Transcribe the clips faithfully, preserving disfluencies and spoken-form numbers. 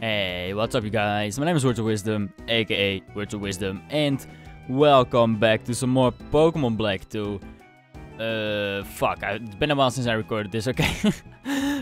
Hey, what's up you guys? My name is Words of Wisdom, aka Words of Wisdom, and welcome back to some more Pokemon Black two. Uh, fuck, it's been a while since I recorded this, okay.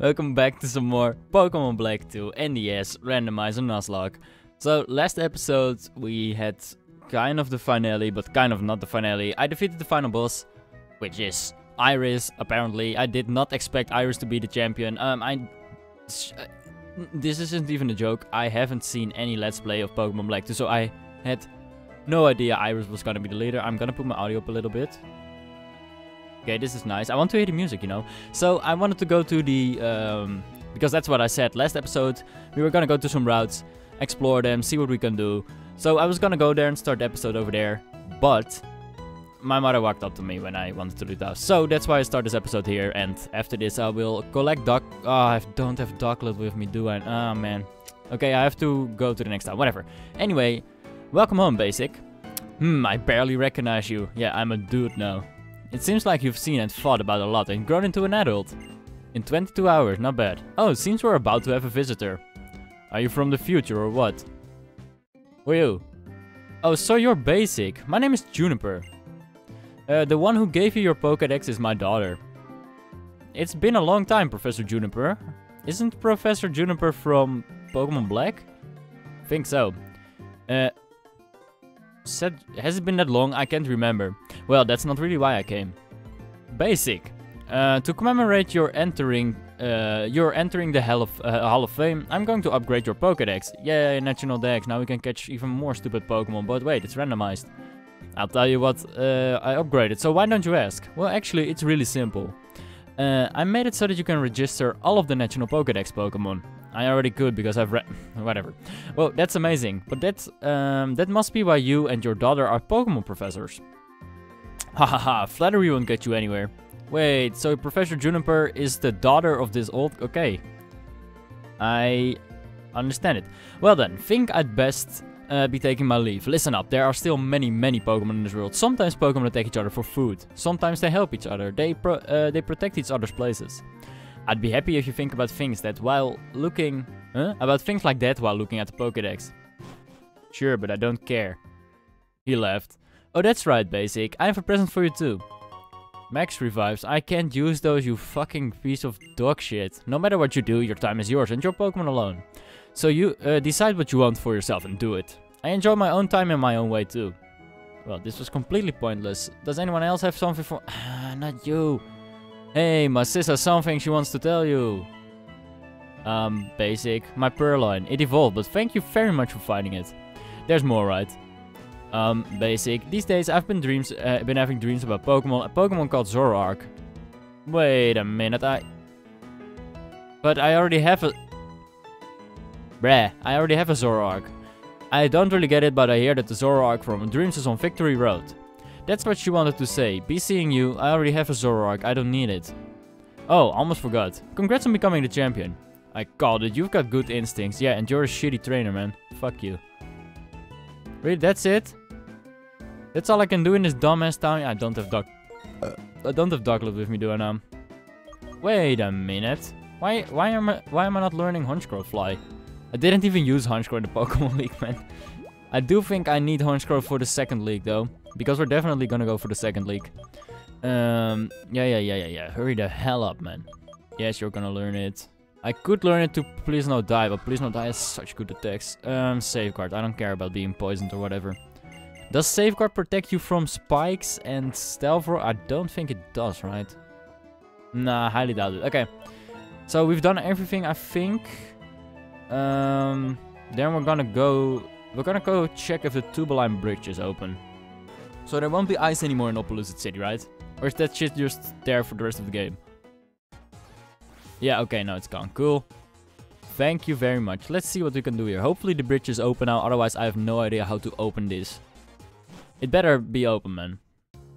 Welcome back to some more Pokemon Black two, N D S, Randomizer, Nuzlocke. So, last episode we had kind of the finale, but kind of not the finale. I defeated the final boss, which is Iris, apparently. I did not expect Iris to be the champion. Um, I... This isn't even a joke. I haven't seen any Let's Play of Pokemon Black two, so I had no idea Iris was gonna be the leader. I'm gonna put my audio up a little bit. Okay, this is nice. I want to hear the music, you know. So, I wanted to go to the... Um, because that's what I said last episode. We were gonna go to some routes, explore them, see what we can do. So, I was gonna go there and start the episode over there, but... my mother walked up to me when I wanted to do that. So that's why I start this episode here. And after this I will collect doc... Oh, I don't have Doclet with me, do I? Ah, oh, man. Okay, I have to go to the next town. Whatever. Anyway, welcome home, Basic. Hmm, I barely recognize you. Yeah, I'm a dude now. It seems like you've seen and thought about a lot and grown into an adult. In twenty-two hours, not bad. Oh, it seems we're about to have a visitor. Are you from the future or what? Who are you? Oh, so you're Basic. My name is Juniper. Uh, the one who gave you your Pokedex is my daughter. It's been a long time, Professor Juniper. Isn't Professor Juniper from Pokemon Black? Think so. Uh, said, has it been that long? I can't remember. Well, that's not really why I came. Basic. Uh, to commemorate your entering, uh, your entering the Hall of, uh, Hall of Fame, I'm going to upgrade your Pokedex. Yay, National Dex. Now we can catch even more stupid Pokemon. But wait, it's randomized. I'll tell you what uh, I upgraded, so why don't you ask? Well, actually, it's really simple. Uh, I made it so that you can register all of the National Pokedex Pokemon. I already could, because I've read... whatever. Well, that's amazing, but that's, um, that must be why you and your daughter are Pokemon professors. Hahaha, flattery won't get you anywhere. Wait, so Professor Juniper is the daughter of this old... Okay. I understand it. Well then, think I'd best... Uh, be taking my leave. Listen up, there are still many, many Pokemon in this world. Sometimes Pokemon attack each other for food. Sometimes they help each other. They pro uh, they protect each other's places. I'd be happy if you think about things that while looking... Huh? About things like that while looking at the Pokedex. Sure, but I don't care. He left. Oh, that's right, Basic. I have a present for you too. Max revives. I can't use those, you fucking piece of dog shit. No matter what you do, your time is yours and your Pokemon alone. So you uh, decide what you want for yourself and do it. I enjoy my own time in my own way too. Well, this was completely pointless. Does anyone else have something for... Ah, not you. Hey, my sis has something she wants to tell you. Um, Basic. My Purloin. It evolved, but thank you very much for finding it. There's more, right? Um, Basic. These days I've been dreams, uh, been having dreams about Pokemon. A Pokemon called Zoroark. Wait a minute, I... But I already have a... Bruh, I already have a Zoroark. I don't really get it, but I hear that the Zoroark from Dreams is on Victory Road. That's what she wanted to say. Be seeing you, I already have a Zoroark, I don't need it. Oh, almost forgot. Congrats on becoming the champion. I called it, you've got good instincts. Yeah, and you're a shitty trainer, man. Fuck you. Really, that's it? That's all I can do in this dumbass town? I don't have doc... Uh, I don't have Doclet with me, do I now? Wait a minute. Why, why, am I, why am I not learning Honchkrow fly? I didn't even use Honchkrow in the Pokemon League, man. I do think I need Honchkrow for the second league, though. Because we're definitely gonna go for the second league. Um, yeah, yeah, yeah, yeah, yeah. Hurry the hell up, man. Yes, you're gonna learn it. I could learn it to Please No Die, but Please No Die has such good attacks. Um, Safeguard. I don't care about being poisoned or whatever. Does Safeguard protect you from spikes and stealth roar? I don't think it does, right? Nah, highly doubt it. Okay. So we've done everything, I think... Um, then we're gonna go, we're gonna go check if the Tubeline Bridge is open. So there won't be ice anymore in Opelucid City, right? Or is that shit just there for the rest of the game? Yeah, okay, no, it's gone. Cool. Thank you very much. Let's see what we can do here. Hopefully the bridge is open now, otherwise I have no idea how to open this. It better be open, man.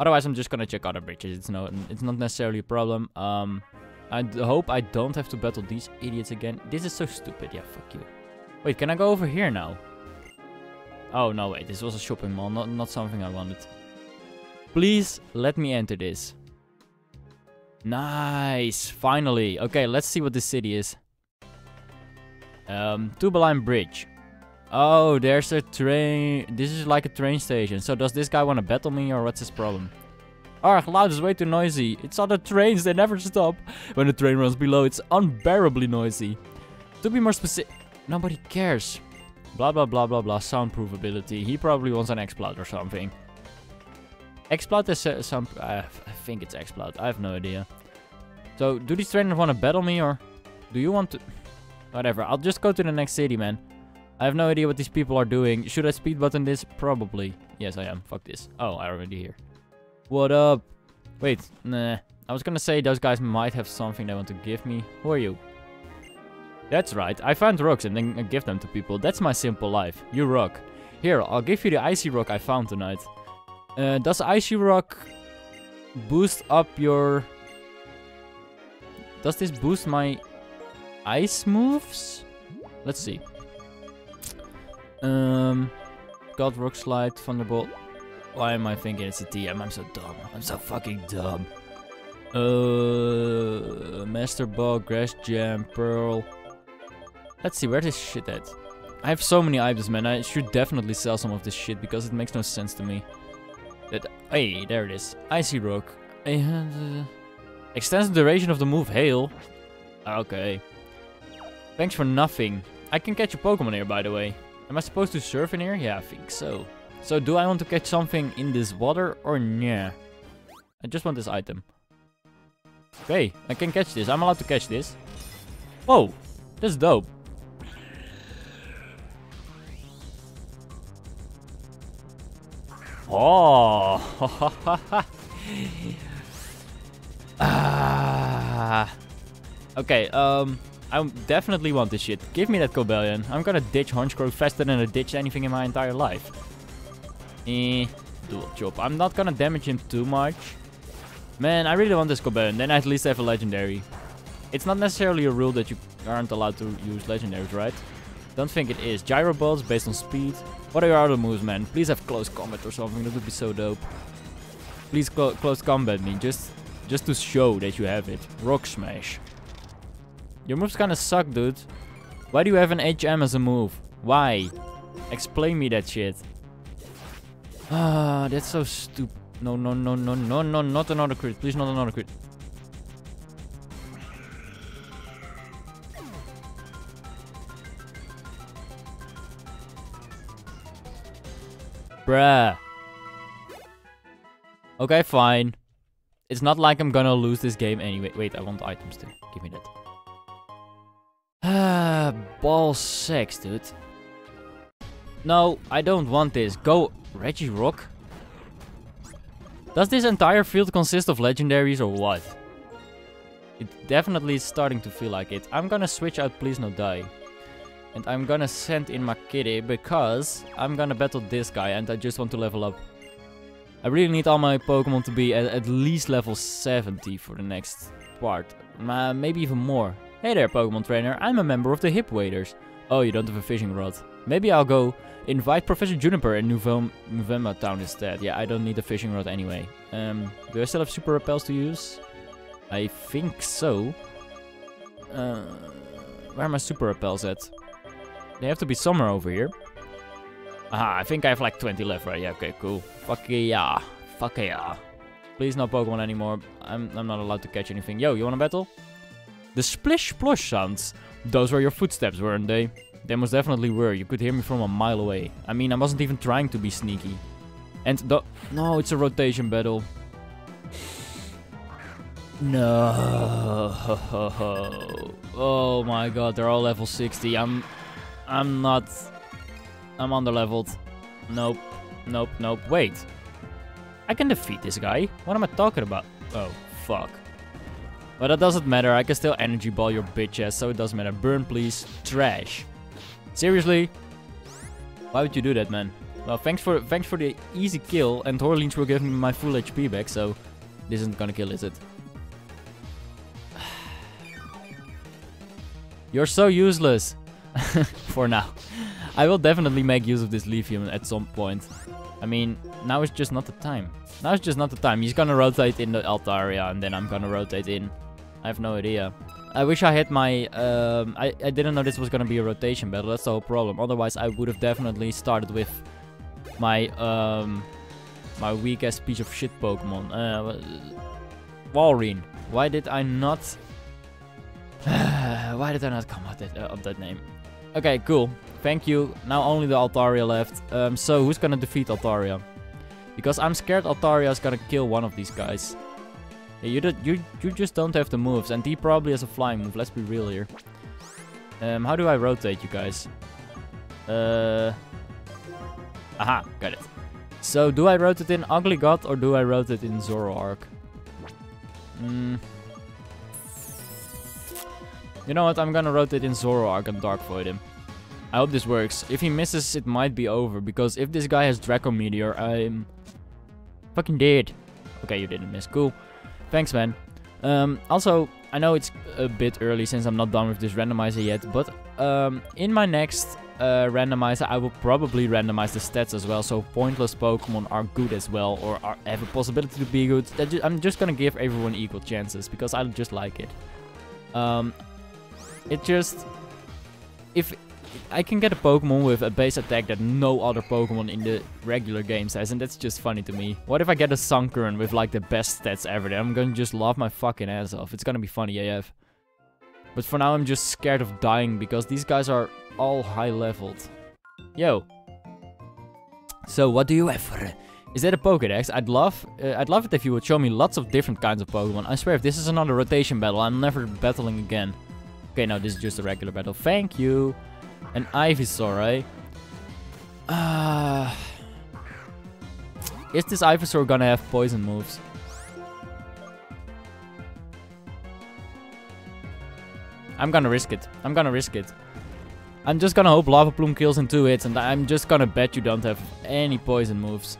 Otherwise I'm just gonna check other bridges. It's no, it's not necessarily a problem. Um... I hope I don't have to battle these idiots again. This is so stupid. Yeah, fuck you. Wait, can I go over here now? Oh, no, wait. This was a shopping mall. Not, not something I wanted. Please let me enter this. Nice. Finally. Okay, let's see what this city is. Um, Tubeline Bridge. Oh, there's a train. This is like a train station. So does this guy want to battle me, or what's his problem? Argh, loud is way too noisy. It's on the trains, they never stop. When the train runs below, it's unbearably noisy. To be more specific, nobody cares. Blah, blah, blah, blah, blah. Soundproof ability. He probably wants an Exploud or something. Exploud is uh, some... Uh, I think it's Exploud. I have no idea. So, do these trainers want to battle me, or... Do you want to... Whatever. I'll just go to the next city, man. I have no idea what these people are doing. Should I speed button this? Probably. Yes, I am. Fuck this. Oh, I already hear. What up? Wait, nah. I was gonna say those guys might have something they want to give me. Who are you? That's right. I found rocks and then give them to people. That's my simple life. You rock. Here, I'll give you the icy rock I found tonight. Uh, does icy rock boost up your... Does this boost my ice moves? Let's see. Um, God Rock Slide, Thunderbolt. Why am I thinking it's a T M? I'm so dumb. I'm so fucking dumb. Uh, Master Ball, Grass Jam, Pearl. Let's see, where this shit at? I have so many items, man. I should definitely sell some of this shit because it makes no sense to me. That, hey, there it is. Icy Rock. Uh, extends the duration of the move Hail. Okay. Thanks for nothing. I can catch a Pokemon here, by the way. Am I supposed to surf in here? Yeah, I think so. So do I want to catch something in this water or nah? I just want this item. Okay, I can catch this. I'm allowed to catch this. Whoa, that's dope. Oh. Ah. Okay, um, I definitely want this shit. Give me that Cobalion. I'm gonna ditch Honchkrow faster than I ditched anything in my entire life. Eh, dual chop. I'm not gonna damage him too much. Man, I really want this Cobalion. Then I at least have a legendary. It's not necessarily a rule that you aren't allowed to use legendaries, right? Don't think it is. Gyro bolts based on speed. What are your other moves, man? Please have close combat or something. That would be so dope. Please clo close combat me. Just, just to show that you have it. Rock smash. Your moves kinda suck, dude. Why do you have an H M as a move? Why? Explain me that shit. Ah, that's so stupid. No, no, no, no, no, no, not another crit. Please, not another crit. Bruh. Okay, fine. It's not like I'm gonna lose this game anyway. Wait, I want items too. Give me that. Ah, ball sex, dude. No, I don't want this. Go, Regirock. Does this entire field consist of legendaries or what? It definitely is starting to feel like it. I'm gonna switch out Please No Die. And I'm gonna send in my kitty because I'm gonna battle this guy and I just want to level up. I really need all my Pokemon to be at, at least level seventy for the next part. Uh, maybe even more. Hey there, Pokemon Trainer. I'm a member of the Hip Waders. Oh, you don't have a fishing rod. Maybe I'll go invite Professor Juniper in Nouvemma Town instead. Yeah, I don't need a fishing rod anyway. Um, do I still have super repels to use? I think so. Uh, where are my super repels at? They have to be somewhere over here. Aha, I think I have like twenty left, right? Yeah, okay, cool. Fuck yeah. Fuck yeah. Please no Pokemon anymore. I'm, I'm not allowed to catch anything. Yo, you wanna battle? The splish splosh sounds. Those were your footsteps, weren't they? They most definitely were. You could hear me from a mile away. I mean, I wasn't even trying to be sneaky. And the... No, it's a rotation battle. No. Oh my god, they're all level sixty. I'm... I'm not... I'm underleveled. Nope. Nope, nope. Wait. I can defeat this guy. What am I talking about? Oh, fuck. But that doesn't matter. I can still energy ball your bitch ass, so it doesn't matter. Burn, please. Trash. Seriously? Why would you do that, man? Well, thanks for thanks for the easy kill, and Horleens will give me my full H P back, so this isn't gonna kill, is it? You're so useless. For now. I will definitely make use of this Leafium at some point. I mean, now is just not the time. Now is just not the time. He's gonna rotate in the Altaria, and then I'm gonna rotate in. I have no idea. I wish I had my... Um, I, I didn't know this was gonna be a rotation battle. That's the whole problem. Otherwise, I would have definitely started with my... Um, my weak-ass piece of shit Pokemon. Uh, Walrein. Why did I not... Why did I not come up with that, uh, up that name? Okay, cool. Thank you. Now only the Altaria left. Um, so, who's gonna defeat Altaria? Because I'm scared Altaria's gonna kill one of these guys. Yeah, you, did, you, you just don't have the moves. And he probably has a flying move. Let's be real here. Um, how do I rotate, you guys? Uh, aha, got it. So, do I rotate in Ugly God or do I rotate in Zoroark? Hmm... You know what, I'm gonna rotate in Zoroark and Dark Void him. I hope this works. If he misses, it might be over. Because if this guy has Draco Meteor, I'm... fucking dead. Okay, you didn't miss. Cool. Thanks, man. Um, also, I know it's a bit early since I'm not done with this randomizer yet. But um, in my next uh, randomizer, I will probably randomize the stats as well. So pointless Pokemon are good as well. Or are, have a possibility to be good. I'm just gonna give everyone equal chances. Because I just like it. Um... It just, if I can get a Pokemon with a base attack that no other Pokemon in the regular games has, and that's just funny to me. What if I get a Sunkern with like the best stats ever? Then I'm gonna just laugh my fucking ass off. It's gonna be funny A F. But for now I'm just scared of dying because these guys are all high leveled. Yo. So what do you have for it? Is that a Pokedex? I'd love, uh, I'd love it if you would show me lots of different kinds of Pokemon. I swear if this is another rotation battle, I'm never battling again. Okay, no, this is just a regular battle. Thank you. An Ivysaur, right? Uh, is this Ivysaur gonna have poison moves? I'm gonna risk it. I'm gonna risk it. I'm just gonna hope Lava Plume kills in two hits, and I'm just gonna bet you don't have any poison moves.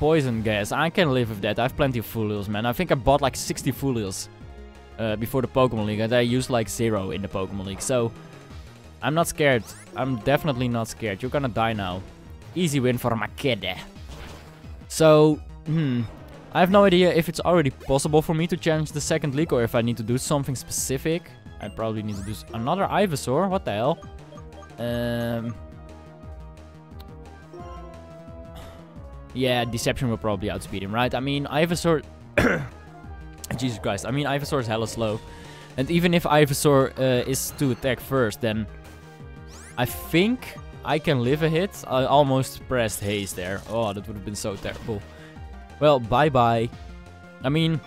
Poison gas. I can live with that. I have plenty of full heals, man. I think I bought like sixty full heals. Uh, before the Pokemon League, and I used like zero in the Pokemon League, so I'm not scared. I'm definitely not scared. You're gonna die now. Easy win for my kid. So, hmm, I have no idea if it's already possible for me to challenge the second league or if I need to do something specific. I probably need to do another Ivysaur. What the hell? Um, yeah, Deception will probably outspeed him, right? I mean, Ivysaur. Jesus Christ, I mean Ivysaur is hella slow. And even if Ivysaur uh, is to attack first, then I think I can live a hit. I almost pressed haste there. Oh, that would have been so terrible. Well, bye-bye. I mean,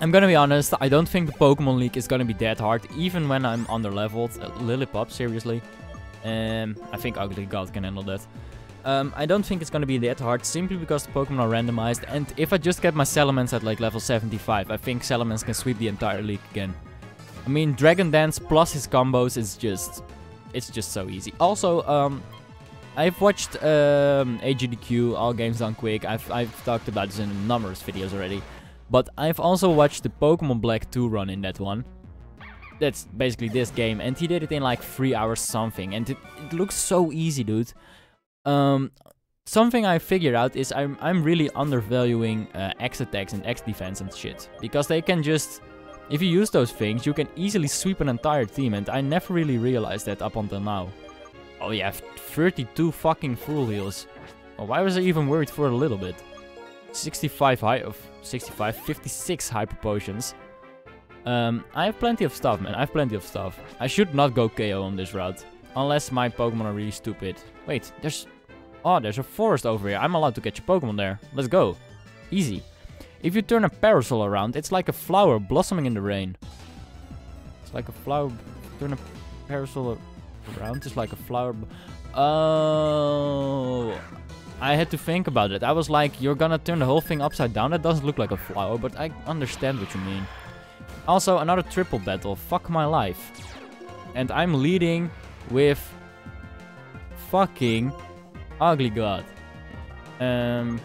I'm gonna be honest, I don't think the Pokemon League is gonna be that hard, even when I'm underleveled. Uh, Lillipop, seriously. Um, I think Ugly God can handle that. Um, I don't think it's gonna be that hard, simply because the Pokemon are randomized, and if I just get my Salamence at like level seventy-five, I think Salamence can sweep the entire league again. I mean, Dragon Dance plus his combos is just... it's just so easy. Also, um, I've watched um, A G D Q, All Games Done Quick. I've, I've talked about this in numerous videos already, but I've also watched the Pokemon Black two run in that one. That's basically this game, and he did it in like three hours something, and it, it looks so easy, dude. Um, something I figured out is I'm, I'm really undervaluing uh, X attacks and X defense and shit. Because they can just... if you use those things, you can easily sweep an entire team. And I never really realized that up until now. Oh yeah, thirty-two fucking full heals. Well, why was I even worried for a little bit? sixty-five high... of sixty-five, fifty-six hyper potions. Um, I have plenty of stuff, man. I have plenty of stuff. I should not go K O on this route. Unless my Pokemon are really stupid. Wait, there's... oh, there's a forest over here. I'm allowed to catch a Pokemon there. Let's go. Easy. If you turn a parasol around, it's like a flower blossoming in the rain. It's like a flower... turn a parasol around, it's like a flower... oh... I had to think about it. I was like, you're gonna turn the whole thing upside down? That doesn't look like a flower, but I understand what you mean. Also, another triple battle. Fuck my life. And I'm leading with... fucking... Ugly God. Um,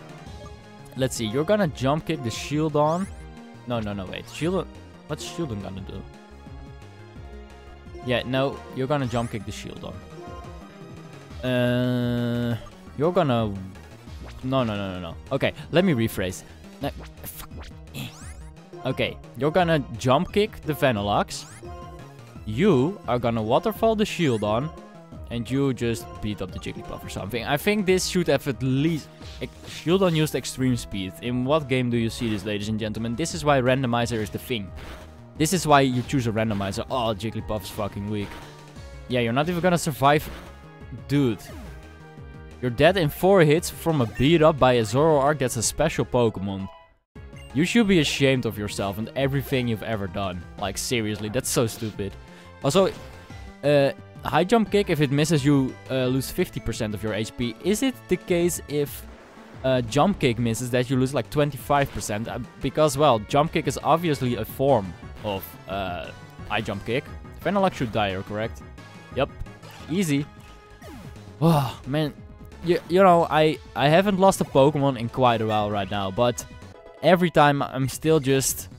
let's see. You're gonna jump kick the Shieldon. No, no, no, wait. Shieldon. What's Shieldon gonna do? Yeah, no. You're gonna jump kick the Shieldon. Uh, you're gonna. No, no, no, no, no. Okay, let me rephrase. No, fuck. Okay, you're gonna jump kick the Vanilluxe. You are gonna waterfall the Shieldon. And you just beat up the Jigglypuff or something. I think this should have at least... Shieldon used extreme speed. In what game do you see this, ladies and gentlemen? This is why randomizer is the thing. This is why you choose a randomizer. Oh, Jigglypuff's fucking weak. Yeah, you're not even gonna survive. Dude. You're dead in four hits from a beat up by a Zoroark that's a special Pokemon. You should be ashamed of yourself and everything you've ever done. Like, seriously, that's so stupid. Also, uh, high jump kick, if it misses, you uh, lose fifty percent of your H P. Is it the case if uh, jump kick misses that you lose like twenty-five percent? Uh, because, well, jump kick is obviously a form of uh, high jump kick. Vanilluxe should die, you're correct. Yep, easy. Oh, man. You, you know, I, I haven't lost a Pokemon in quite a while right now, but... every time I'm still just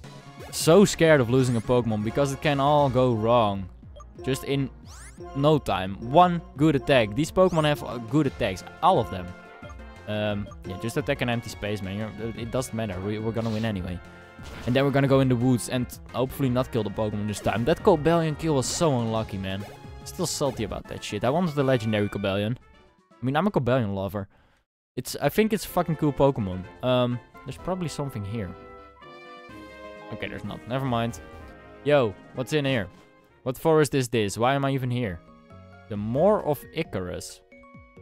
so scared of losing a Pokemon because it can all go wrong. Just in no time. One good attack. These Pokemon have good attacks. All of them. Um, yeah, just attack an empty space, man. You're, it doesn't matter. We, we're gonna win anyway. And then we're gonna go in the woods and hopefully not kill the Pokemon this time. That Cobalion kill was so unlucky, man. Still salty about that shit. I wanted the legendary Cobalion. I mean, I'm a Cobalion lover. It's, I think it's a fucking cool Pokemon. Um... There's probably something here. Okay, there's not. Never mind. Yo, what's in here? What forest is this? Why am I even here? The Moor of Icarus.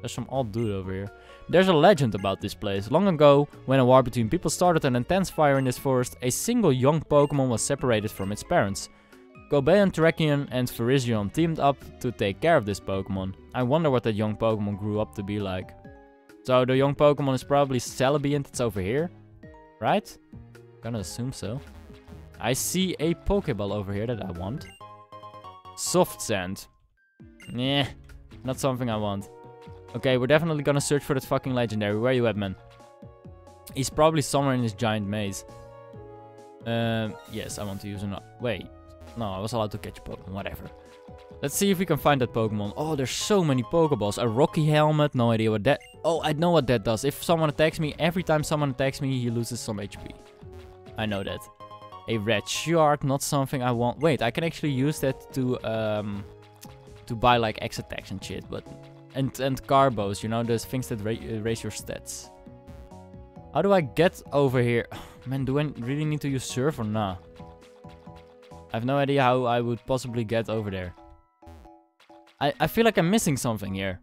There's some old dude over here. There's a legend about this place. Long ago, when a war between people started an intense fire in this forest, a single young Pokemon was separated from its parents. Cobalion, Terrakion and Virizion teamed up to take care of this Pokemon. I wonder what that young Pokemon grew up to be like. So the young Pokemon is probably Celebi and it's over here? Right? Gonna assume so. I see a Pokeball over here that I want. Soft sand. Nah, not something I want. Okay, we're definitely gonna search for that fucking legendary. Where you at, man? He's probably somewhere in this giant maze. Um, yes, I want to use an... Wait. No, I was allowed to catch a Pokemon. Whatever. Let's see if we can find that Pokemon. Oh, there's so many Pokeballs. A rocky helmet. No idea what that... Oh, I know what that does. If someone attacks me, every time someone attacks me, he loses some H P. I know that. A red shard, not something I want. Wait, I can actually use that to um, to buy like X attacks and shit. But and and carbos, you know, those things that ra raise your stats. How do I get over here? Man, do I really need to use surf or nah? I have no idea how I would possibly get over there. I I feel like I'm missing something here.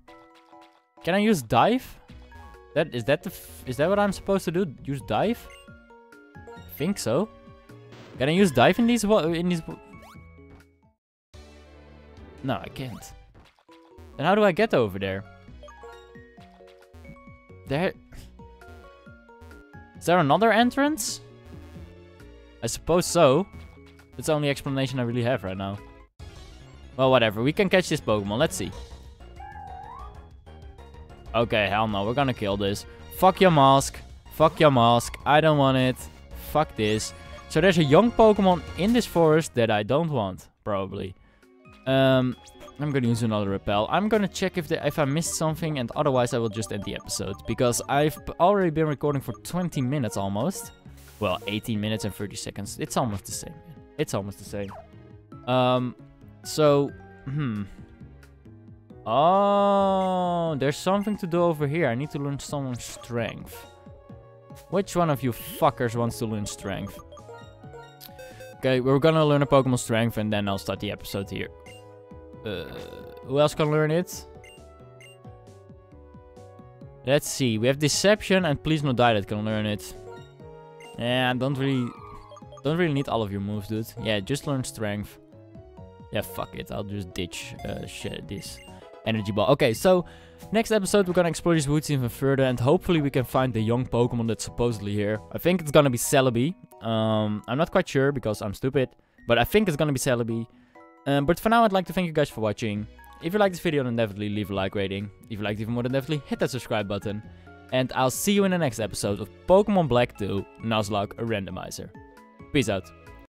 Can I use dive? That is that the f is that what I'm supposed to do? Use dive? I think so. Can I use dive in these in these? No, I can't. Then how do I get over there? There. Is there another entrance? I suppose so. That's the only explanation I really have right now. Well, whatever. We can catch this Pokemon. Let's see. Okay, hell no, we're gonna kill this. Fuck your mask. Fuck your mask. I don't want it. Fuck this. So there's a young Pokemon in this forest that I don't want, probably. Um, I'm gonna use another repel. I'm gonna check if the, if I missed something, and otherwise I will just end the episode. Because I've already been recording for twenty minutes almost. Well, eighteen minutes and thirty seconds. It's almost the same. It's almost the same. Um, so, hmm... Oh, there's something to do over here. I need to learn someone's strength. Which one of you fuckers wants to learn strength? Okay, we're gonna learn a Pokemon strength and then I'll start the episode here. Uh, who else can learn it? Let's see. We have Deception and Please No Die that can learn it. Yeah, I don't really, don't really need all of your moves, dude. Yeah, just learn strength. Yeah, fuck it. I'll just ditch uh, shit, this. Energy ball. Okay, so next episode we're gonna explore these woods even further and hopefully we can find the young Pokemon that's supposedly here. I think it's gonna be Celebi. Um, I'm not quite sure because I'm stupid, but I think it's gonna be Celebi. Um, but for now I'd like to thank you guys for watching. If you liked this video, then definitely leave a like rating. If you liked even more, then definitely hit that subscribe button. And I'll see you in the next episode of Pokemon Black two Nuzlocke Randomizer. Peace out.